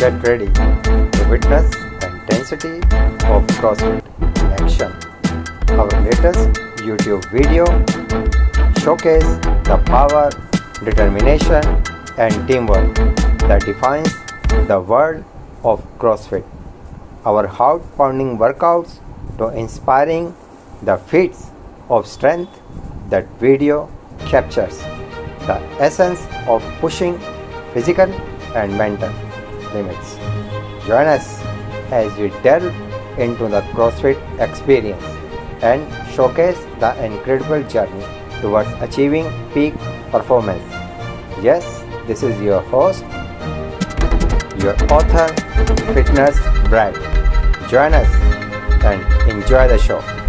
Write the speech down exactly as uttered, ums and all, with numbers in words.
Get ready to witness the intensity of CrossFit in action. Our latest YouTube video showcases the power, determination and teamwork that defines the world of CrossFit. Our heart-pounding workouts to inspiring the feats of strength, that video captures the essence of pushing physical and mental limits. Join us as we delve into the CrossFit experience and showcase the incredible journey towards achieving peak performance. Yes, this is your host, your author, Fitness Brat. Join us and enjoy the show.